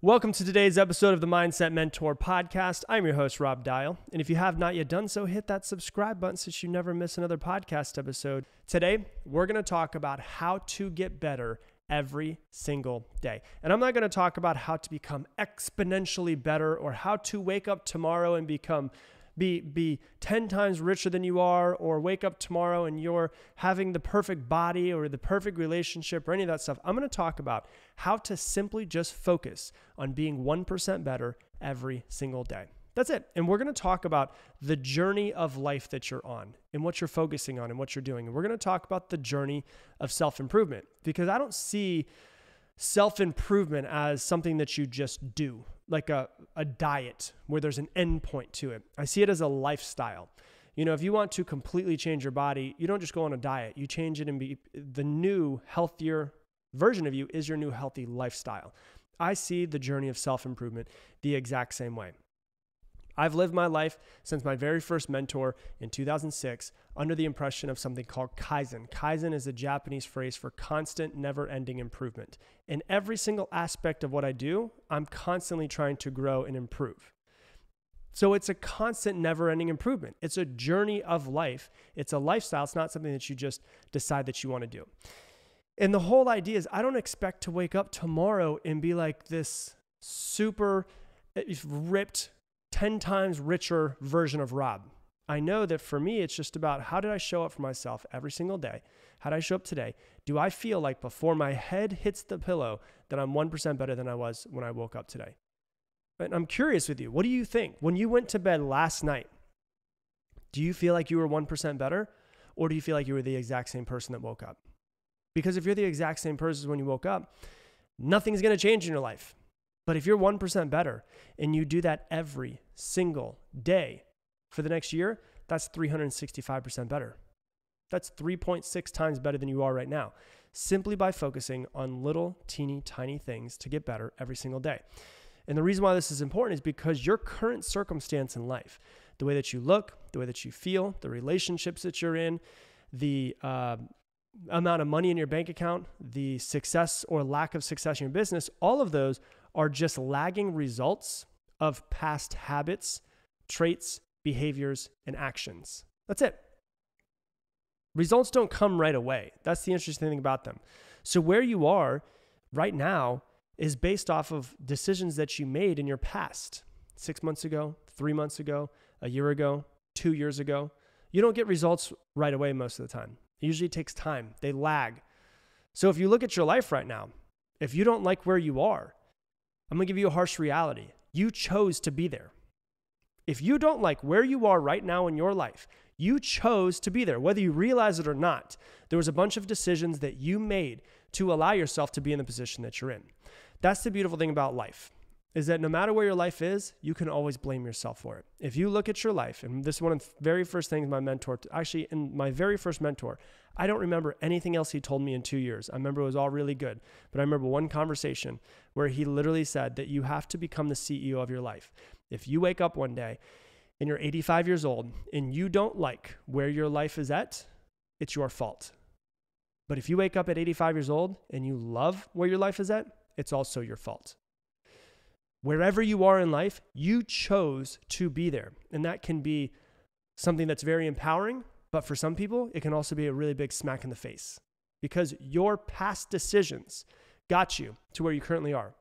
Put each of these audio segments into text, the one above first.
Welcome to today's episode of the Mindset Mentor Podcast. I'm your host, Rob Dial, and if you have not yet done so, hit that subscribe button so you never miss another podcast episode. Today, we're going to talk about how to get better every single day. And I'm not going to talk about how to become exponentially better or how to wake up tomorrow and be 10 times richer than you are, or wake up tomorrow and you're having the perfect body or the perfect relationship or any of that stuff. I'm going to talk about how to simply just focus on being 1% better every single day. That's it. And we're going to talk about the journey of life that you're on and what you're focusing on and what you're doing. And we're going to talk about the journey of self-improvement, because I don't see self-improvement as something that you just do, like a diet where there's an end point to it. I see it as a lifestyle. You know, if you want to completely change your body, you don't just go on a diet. You change it and be the new healthier version of you is your new healthy lifestyle. I see the journey of self-improvement the exact same way. I've lived my life since my very first mentor in 2006 under the impression of something called Kaizen. Kaizen is a Japanese phrase for constant, never-ending improvement. In every single aspect of what I do, I'm constantly trying to grow and improve. So it's a constant, never-ending improvement. It's a journey of life. It's a lifestyle. It's not something that you just decide that you want to do. And the whole idea is I don't expect to wake up tomorrow and be like this super ripped, 10 times richer version of Rob. I know that for me, it's just about how did I show up for myself every single day? How did I show up today? Do I feel like before my head hits the pillow that I'm 1% better than I was when I woke up today? And I'm curious with you. What do you think? When you went to bed last night, do you feel like you were 1% better? Or do you feel like you were the exact same person that woke up? Because if you're the exact same person when you woke up, nothing's going to change in your life. But if you're 1% better and you do that every single day for the next year, that's 365% better. That's 3.6 times better than you are right now, simply by focusing on little teeny tiny things to get better every single day. And the reason why this is important is because your current circumstance in life, the way that you look, the way that you feel, the relationships that you're in, the amount of money in your bank account, the success or lack of success in your business, all of those are just lagging results of past habits, traits, behaviors, and actions. That's it. Results don't come right away. That's the interesting thing about them. So where you are right now is based off of decisions that you made in your past, 6 months ago, 3 months ago, a year ago, 2 years ago. You don't get results right away most of the time. It usually takes time. They lag. So if you look at your life right now, if you don't like where you are, I'm going to give you a harsh reality. You chose to be there. If you don't like where you are right now in your life, you chose to be there. Whether you realize it or not, there was a bunch of decisions that you made to allow yourself to be in the position that you're in. That's the beautiful thing about life, is that no matter where your life is, you can always blame yourself for it. If you look at your life, and this is one of the very first things my mentor, actually in my very first mentor, I don't remember anything else he told me in 2 years. I remember it was all really good, but I remember one conversation where he literally said that you have to become the CEO of your life. If you wake up one day and you're 85 years old and you don't like where your life is at, it's your fault. But if you wake up at 85 years old and you love where your life is at, it's also your fault. Wherever you are in life, you chose to be there. And that can be something that's very empowering, but for some people, it can also be a really big smack in the face because your past decisions got you to where you currently are.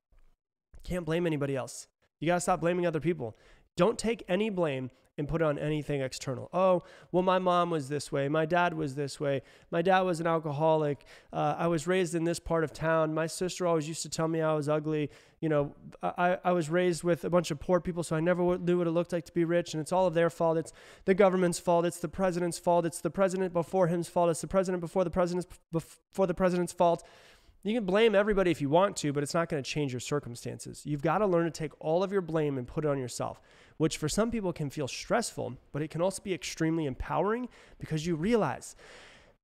Can't blame anybody else. You got to stop blaming other people. Don't take any blame and put it on anything external. Oh, well, my mom was this way. My dad was this way. My dad was an alcoholic. I was raised in this part of town. My sister always used to tell me I was ugly. You know, I was raised with a bunch of poor people, so I never knew what it looked like to be rich, and it's all of their fault. It's the government's fault. It's the president's fault. It's the president before him's fault. It's the president before the president's fault. You can blame everybody if you want to, but it's not going to change your circumstances. You've got to learn to take all of your blame and put it on yourself, which for some people can feel stressful, but it can also be extremely empowering because you realize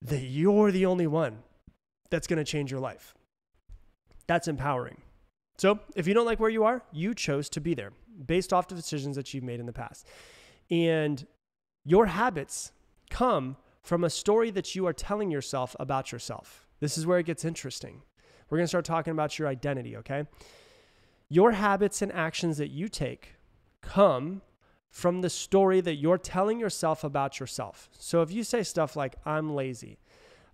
that you're the only one that's going to change your life. That's empowering. So if you don't like where you are, you chose to be there based off the decisions that you've made in the past. And your habits come from a story that you are telling yourself about yourself. This is where it gets interesting. We're going to start talking about your identity, okay? Your habits and actions that you take come from the story that you're telling yourself about yourself. So if you say stuff like, I'm lazy,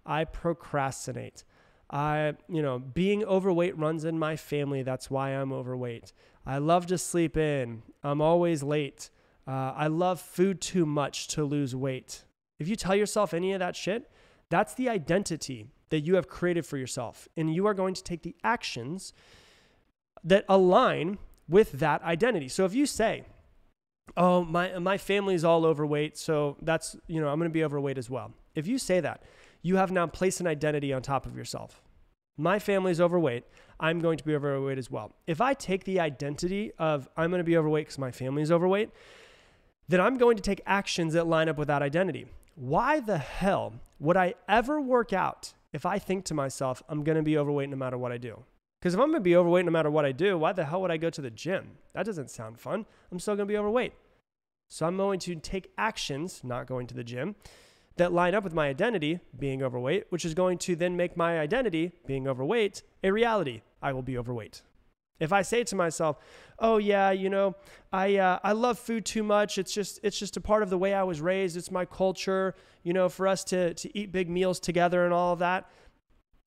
I procrastinate, being overweight runs in my family, that's why I'm overweight. I love to sleep in, I'm always late. I love food too much to lose weight. If you tell yourself any of that shit, that's the identity that you have created for yourself. And you are going to take the actions that align with that identity. So if you say, oh, my family's all overweight, so that's, I'm going to be overweight as well. If you say that, you have now placed an identity on top of yourself. My family's overweight, I'm going to be overweight as well. If I take the identity of I'm going to be overweight because my family's overweight, then I'm going to take actions that line up with that identity. Why the hell would I ever work out if I think to myself, I'm going to be overweight no matter what I do? Because if I'm going to be overweight no matter what I do, why the hell would I go to the gym? That doesn't sound fun. I'm still going to be overweight. So I'm going to take actions, not going to the gym, that line up with my identity, being overweight, which is going to then make my identity, being overweight, a reality. I will be overweight. If I say to myself, oh yeah, I love food too much. It's just a part of the way I was raised. It's my culture, for us to eat big meals together and all of that.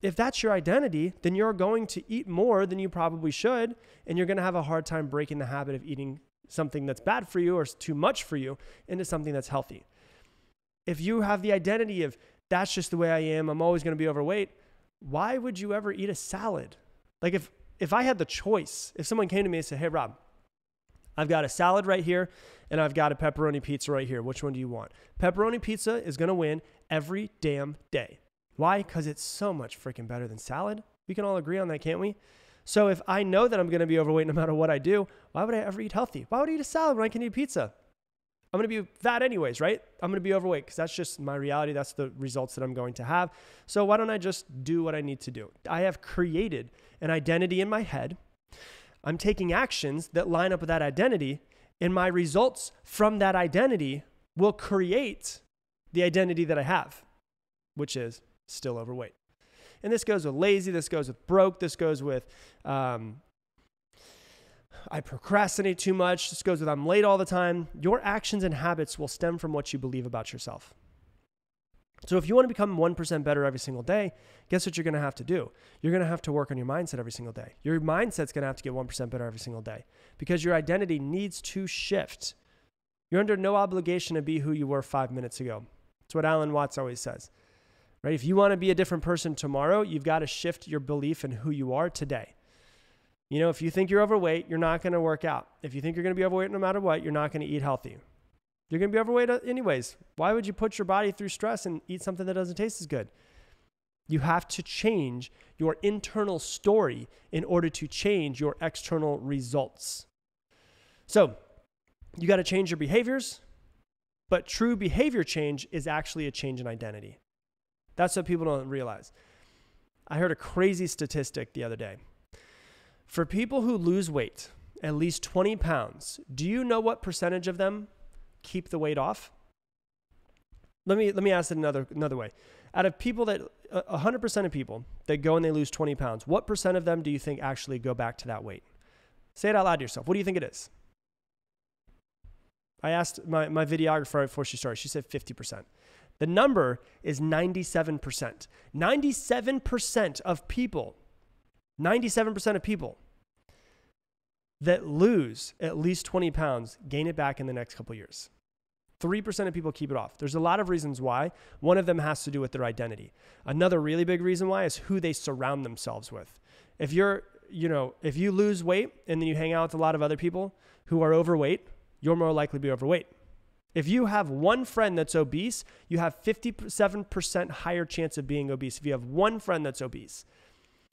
If that's your identity, then you're going to eat more than you probably should. And you're going to have a hard time breaking the habit of eating something that's bad for you or too much for you into something that's healthy. If you have the identity of that's just the way I am, I'm always going to be overweight, why would you ever eat a salad? Like if I had the choice, if someone came to me and said, hey, Rob, I've got a salad right here and I've got a pepperoni pizza right here. Which one do you want? Pepperoni pizza is going to win every damn day. Why? Because it's so much freaking better than salad. We can all agree on that, can't we? So if I know that I'm going to be overweight no matter what I do, why would I ever eat healthy? Why would I eat a salad when I can eat pizza? I'm going to be fat anyways, right? I'm going to be overweight because that's just my reality. That's the results that I'm going to have. So why don't I just do what I need to do? I have created an identity in my head. I'm taking actions that line up with that identity, and my results from that identity will create the identity that I have, which is still overweight. And this goes with lazy. This goes with broke. This goes with I procrastinate too much. This goes with I'm late all the time. Your actions and habits will stem from what you believe about yourself. So if you want to become 1% better every single day, guess what you're going to have to do? You're going to have to work on your mindset every single day. Your mindset's going to have to get 1% better every single day because your identity needs to shift. You're under no obligation to be who you were 5 minutes ago. It's what Alan Watts always says, right? If you want to be a different person tomorrow, you've got to shift your belief in who you are today. If you think you're overweight, you're not going to work out. If you think you're going to be overweight no matter what, you're not going to eat healthy. You're going to be overweight anyways. Why would you put your body through stress and eat something that doesn't taste as good? You have to change your internal story in order to change your external results. So you got to change your behaviors, but true behavior change is actually a change in identity. That's what people don't realize. I heard a crazy statistic the other day. For people who lose weight, at least 20 pounds, do you know what percentage of them keep the weight off? Let me ask it another way. Out of people that, 100% of people that go and they lose 20 pounds, what percent of them do you think actually go back to that weight? Say it out loud to yourself. What do you think it is? I asked my videographer right before she started. She said 50%. The number is 97%. 97% of people, 97% of people that lose at least 20 pounds gain it back in the next couple of years. 3% of people keep it off. There's a lot of reasons why. One of them has to do with their identity. Another really big reason why is who they surround themselves with. If you're, if you lose weight and then you hang out with a lot of other people who are overweight, you're more likely to be overweight. If you have one friend that's obese, you have 57% higher chance of being obese if you have one friend that's obese.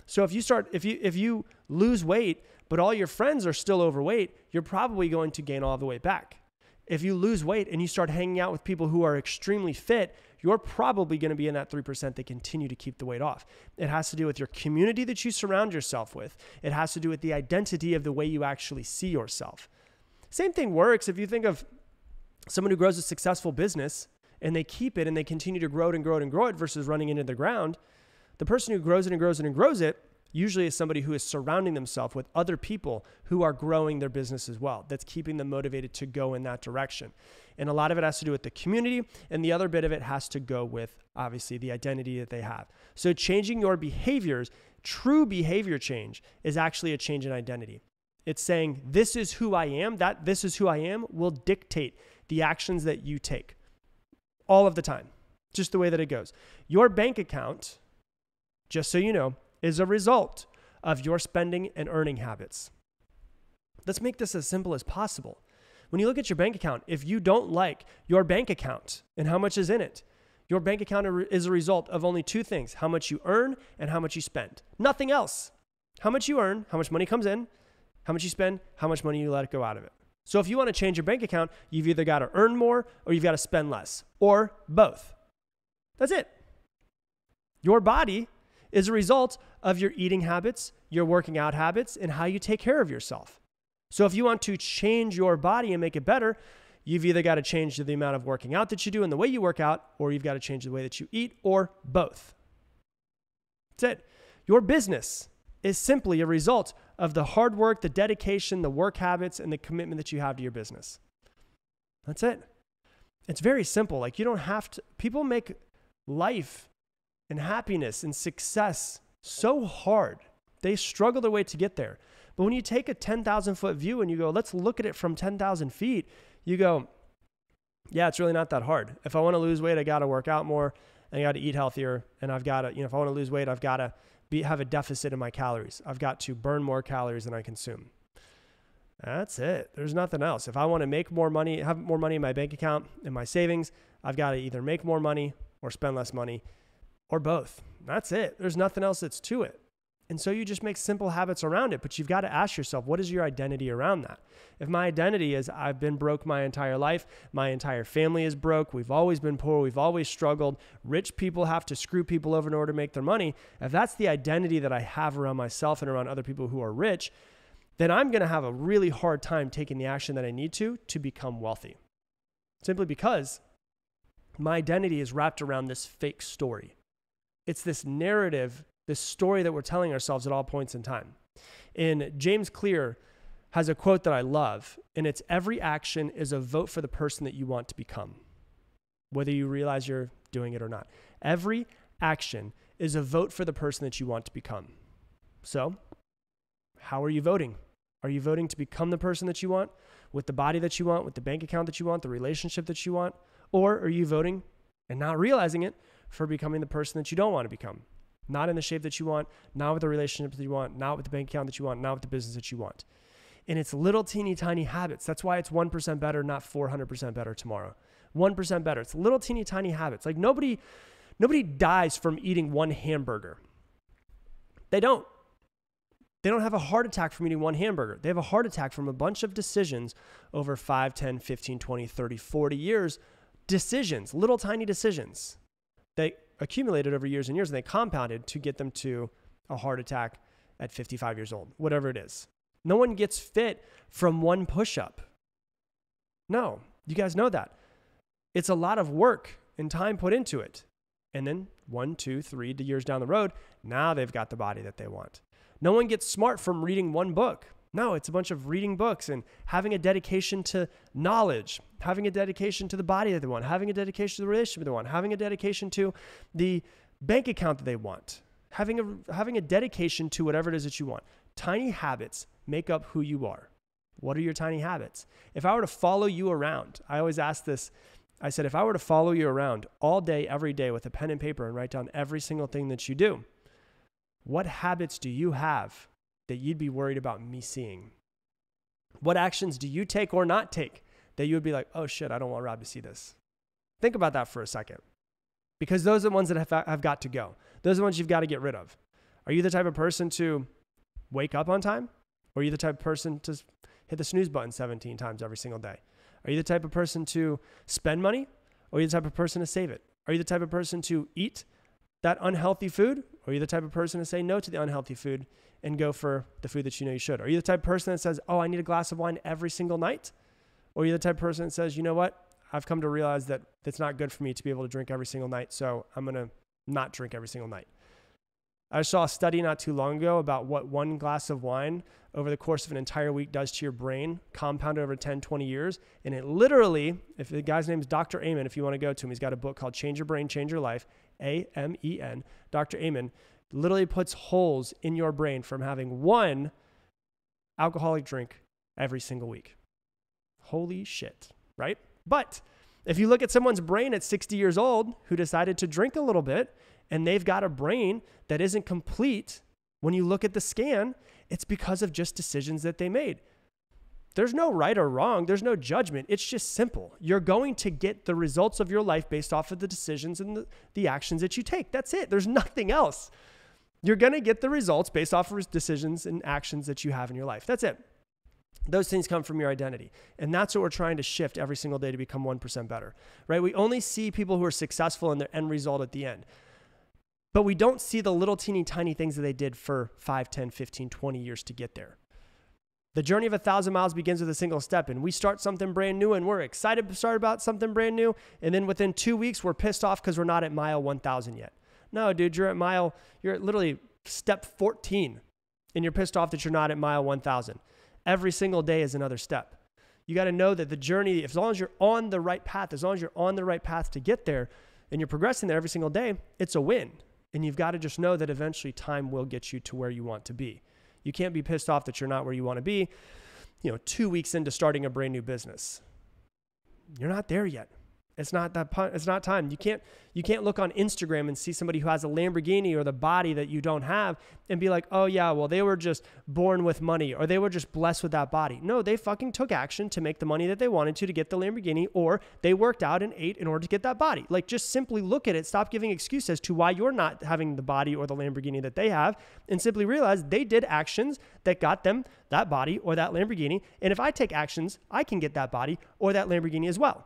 So if you lose weight, but all your friends are still overweight, you're probably going to gain all the weight back. If you lose weight and you start hanging out with people who are extremely fit, you're probably going to be in that 3% that continue to keep the weight off. It has to do with your community that you surround yourself with. It has to do with the identity of the way you actually see yourself. Same thing works if you think of someone who grows a successful business and they keep it and they continue to grow it and grow it and grow it versus running into the ground. The person who grows it and grows it and grows it usually is somebody who is surrounding themselves with other people who are growing their business as well. That's keeping them motivated to go in that direction. And a lot of it has to do with the community, and the other bit of it has to go with, obviously, the identity that they have. So changing your behaviors, true behavior change, is actually a change in identity. It's saying, this is who I am. That this is who I am will dictate the actions that you take all of the time, just the way that it goes. Your bank account, just so you know, is a result of your spending and earning habits. Let's make this as simple as possible. When you look at your bank account, if you don't like your bank account and how much is in it, your bank account is a result of only two things: how much you earn and how much you spend. Nothing else. How much you earn, how much money comes in, how much you spend, how much money you let go out of it. So if you want to change your bank account, you've either got to earn more or you've got to spend less, or both. That's it. Your body is a result of your eating habits, your working out habits, and how you take care of yourself. So if you want to change your body and make it better, you've either got to change the amount of working out that you do and the way you work out, or you've got to change the way that you eat, or both. That's it. Your business is simply a result of the hard work, the dedication, the work habits, and the commitment that you have to your business. That's it. It's very simple. Like, you don't have to, people make life and happiness and success so hard. They struggle their way to get there. But when you take a 10,000 foot view and you go, let's look at it from 10,000 feet, you go, yeah, it's really not that hard. If I want to lose weight, I got to work out more, and I got to eat healthier. And I've got to, if I want to lose weight, I've got to have a deficit in my calories. I've got to burn more calories than I consume. That's it. There's nothing else. If I want to make more money, have more money in my bank account, in my savings, I've got to either make more money or spend less money, or both. That's it. There's nothing else that's to it. And so you just make simple habits around it, but you've got to ask yourself, what is your identity around that? If my identity is I've been broke my entire life, my entire family is broke, we've always been poor, we've always struggled, rich people have to screw people over in order to make their money. If that's the identity that I have around myself and around other people who are rich, then I'm going to have a really hard time taking the action that I need to become wealthy. Simply because my identity is wrapped around this fake story. It's this narrative, this story that we're telling ourselves at all points in time. And James Clear has a quote that I love, and it's, every action is a vote for the person that you want to become, whether you realize you're doing it or not. Every action is a vote for the person that you want to become. So how are you voting? Are you voting to become the person that you want, with the body that you want, with the bank account that you want, the relationship that you want? Or are you voting and not realizing it for becoming the person that you don't want to become? Not in the shape that you want, not with the relationships that you want, not with the bank account that you want, not with the business that you want. And it's little teeny tiny habits. That's why it's 1% better, not 400% better tomorrow. 1% better. It's little teeny tiny habits. Like, nobody dies from eating one hamburger. They don't. They don't have a heart attack from eating one hamburger. They have a heart attack from a bunch of decisions over 5, 10, 15, 20, 30, 40 years. Decisions, little tiny decisions. They accumulated over years and years, and they compounded to get them to a heart attack at 55 years old, whatever it is. No one gets fit from one push-up. No, you guys know that. It's a lot of work and time put into it. And then 1, 2, 3 years down the road, now they've got the body that they want. No one gets smart from reading one book. No, it's a bunch of reading books and having a dedication to knowledge, having a dedication to the body that they want, having a dedication to the relationship they want, having a dedication to the bank account that they want, having a dedication to whatever it is that you want. Tiny habits make up who you are. What are your tiny habits? If I were to follow you around, I always ask this. I said, if I were to follow you around all day, every day with a pen and paper and write down every single thing that you do, what habits do you have that you'd be worried about me seeing? What actions do you take or not take that you would be like, oh shit, I don't want Rob to see this? Think about that for a second, because those are the ones that have got to go. Those are the ones you've got to get rid of. Are you the type of person to wake up on time? Or are you the type of person to hit the snooze button 17 times every single day? Are you the type of person to spend money? Or are you the type of person to save it? Are you the type of person to eat that unhealthy food? Or are you the type of person to say no to the unhealthy food and go for the food that you know you should? Are you the type of person that says, oh, I need a glass of wine every single night? Or are you the type of person that says, you know what? I've come to realize that it's not good for me to be able to drink every single night, so I'm going to not drink every single night. I saw a study not too long ago about what one glass of wine over the course of an entire week does to your brain, compounded over 10, 20 years. And it literally, if the guy's name is Dr. Amen, if you want to go to him, he's got a book called Change Your Brain, Change Your Life, A-M-E-N. Dr. Amen literally puts holes in your brain from having one alcoholic drink every single week. Holy shit, right? But if you look at someone's brain at 60 years old who decided to drink a little bit, and they've got a brain that isn't complete, when you look at the scan, it's because of just decisions that they made. There's no right or wrong. There's no judgment. It's just simple. You're going to get the results of your life based off of the decisions and the actions that you take. That's it. There's nothing else. You're going to get the results based off of decisions and actions that you have in your life. That's it. Those things come from your identity. And that's what we're trying to shift every single day to become 1% better, right? We only see people who are successful in their end result at the end. But we don't see the little teeny tiny things that they did for 5, 10, 15, 20 years to get there. The journey of 1,000 miles begins with a single step, and we start something brand new and we're excited to start about something brand new. And then within 2 weeks, we're pissed off because we're not at mile 1,000 yet. No, dude, you're at literally step 14 and you're pissed off that you're not at mile 1,000. Every single day is another step. You got to know that the journey, as long as you're on the right path, as long as you're on the right path to get there and you're progressing there every single day, it's a win. And you've got to just know that eventually time will get you to where you want to be. You can't be pissed off that you're not where you want to be, 2 weeks into starting a brand new business. You're not there yet. It's not time. You can't look on Instagram and see somebody who has a Lamborghini or the body that you don't have and be like, oh yeah, well, they were just born with money or they were just blessed with that body. No, they fucking took action to make the money that they wanted to get the Lamborghini, or they worked out and ate in order to get that body. Like, just simply look at it. Stop giving excuses to why you're not having the body or the Lamborghini that they have, and simply realize they did actions that got them that body or that Lamborghini. And if I take actions, I can get that body or that Lamborghini as well.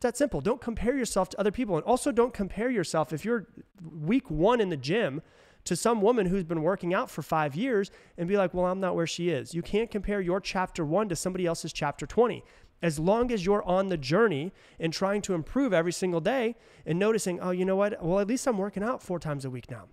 That simple. Don't compare yourself to other people. And also don't compare yourself, if you're week one in the gym, to some woman who's been working out for 5 years and be like, well, I'm not where she is. You can't compare your chapter 1 to somebody else's chapter 20. As long as you're on the journey and trying to improve every single day and noticing, oh, you know what? Well, at least I'm working out 4 times a week now.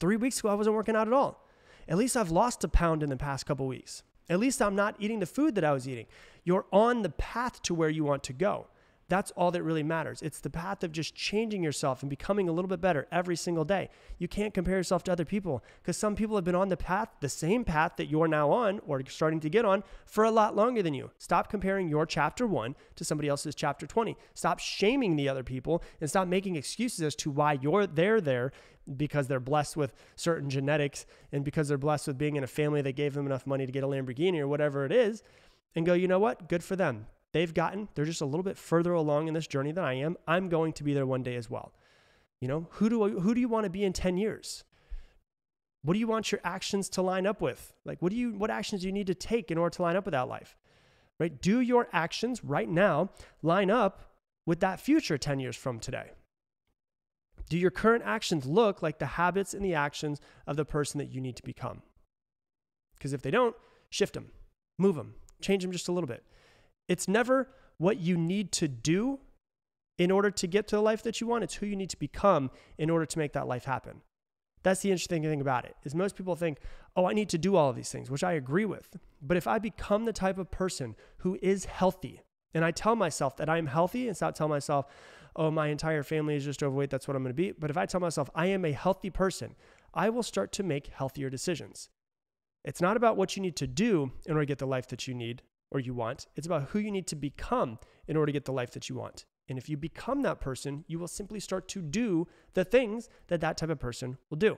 3 weeks ago, I wasn't working out at all. At least I've lost a pound in the past couple weeks. At least I'm not eating the food that I was eating. You're on the path to where you want to go. That's all that really matters. It's the path of just changing yourself and becoming a little bit better every single day. You can't compare yourself to other people, because some people have been on the path, the same path that you're now on or starting to get on, for a lot longer than you. Stop comparing your chapter 1 to somebody else's chapter 20. Stop shaming the other people and stop making excuses as to why they're there, because they're blessed with certain genetics and because they're blessed with being in a family that gave them enough money to get a Lamborghini or whatever it is, and go, you know what? Good for them. They're just a little bit further along in this journey than I am. I'm going to be there one day as well. Who do you want to be in 10 years? What do you want your actions to line up with? Like, what actions do you need to take in order to line up with that life, right? Do your actions right now line up with that future 10 years from today? Do your current actions look like the habits and the actions of the person that you need to become? Because if they don't, shift them, move them, change them just a little bit. It's never what you need to do in order to get to the life that you want. It's who you need to become in order to make that life happen. That's the interesting thing about it, is most people think, oh, I need to do all of these things, which I agree with. But if I become the type of person who is healthy, and I tell myself that I'm healthy, and so I tell myself, oh, my entire family is just overweight, that's what I'm going to be. But if I tell myself I am a healthy person, I will start to make healthier decisions. It's not about what you need to do in order to get the life that you need or you want. It's about who you need to become in order to get the life that you want. And if you become that person, you will simply start to do the things that type of person will do.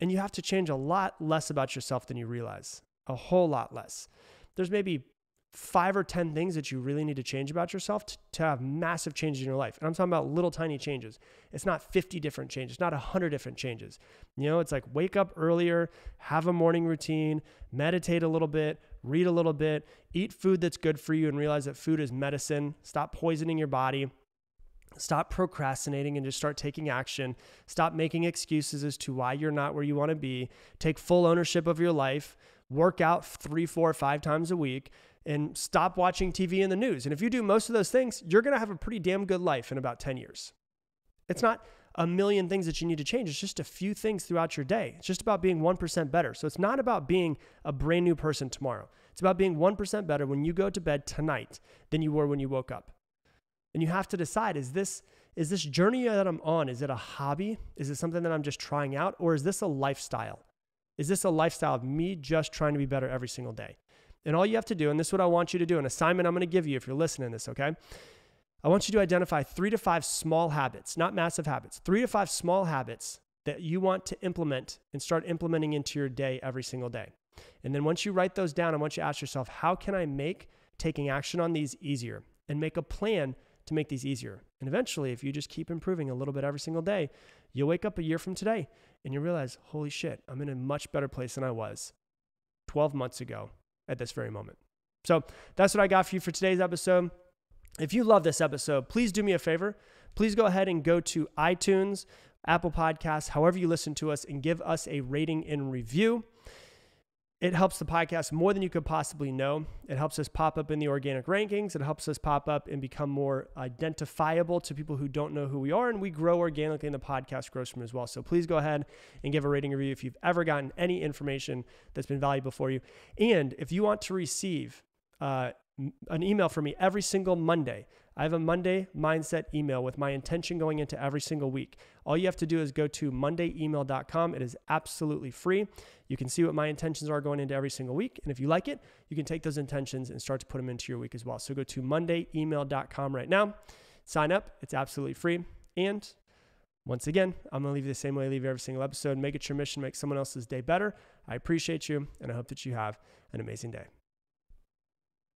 And you have to change a lot less about yourself than you realize, a whole lot less. There's maybe 5 or 10 things that you really need to change about yourself to have massive changes in your life. And I'm talking about little tiny changes. It's not 50 different changes, not 100 different changes. It's like, wake up earlier, have a morning routine, meditate a little bit, read a little bit, eat food that's good for you, and realize that food is medicine. Stop poisoning your body. Stop procrastinating and just start taking action. Stop making excuses as to why you're not where you want to be. Take full ownership of your life. Work out 3, 4, 5 times a week. And stop watching TV and the news. And if you do most of those things, you're going to have a pretty damn good life in about 10 years. It's not, a million things that you need to change. It's just a few things throughout your day. It's just about being 1% better. So it's not about being a brand new person tomorrow. It's about being 1% better when you go to bed tonight than you were when you woke up. And you have to decide, is this journey that I'm on, is it a hobby? Is it something that I'm just trying out? Or is this a lifestyle? Is this a lifestyle of me just trying to be better every single day? And all you have to do, and this is what I want you to do, an assignment I'm going to give you if you're listening to this, okay? I want you to identify 3 to 5 small habits, not massive habits, 3 to 5 small habits that you want to implement and start implementing into your day every single day. And then once you write those down, I want you to ask yourself, how can I make taking action on these easier? And make a plan to make these easier. And eventually, if you just keep improving a little bit every single day, you'll wake up a year from today and you'll realize, holy shit, I'm in a much better place than I was 12 months ago at this very moment. So that's what I got for you for today's episode. If you love this episode, please do me a favor. Please go ahead and go to iTunes, Apple Podcasts, however you listen to us, and give us a rating and review. It helps the podcast more than you could possibly know. It helps us pop up in the organic rankings. It helps us pop up and become more identifiable to people who don't know who we are. And we grow organically, and the podcast grows from it as well. So please go ahead and give a rating review if you've ever gotten any information that's been valuable for you. And if you want to receive an email from me every single Monday, I have a Monday mindset email with my intention going into every single week. All you have to do is go to mondayemail.com. It is absolutely free. You can see what my intentions are going into every single week. And if you like it, you can take those intentions and start to put them into your week as well. So go to mondayemail.com right now, sign up. It's absolutely free. And once again, I'm going to leave you the same way I leave every single episode. Make it your mission, make someone else's day better. I appreciate you, and I hope that you have an amazing day.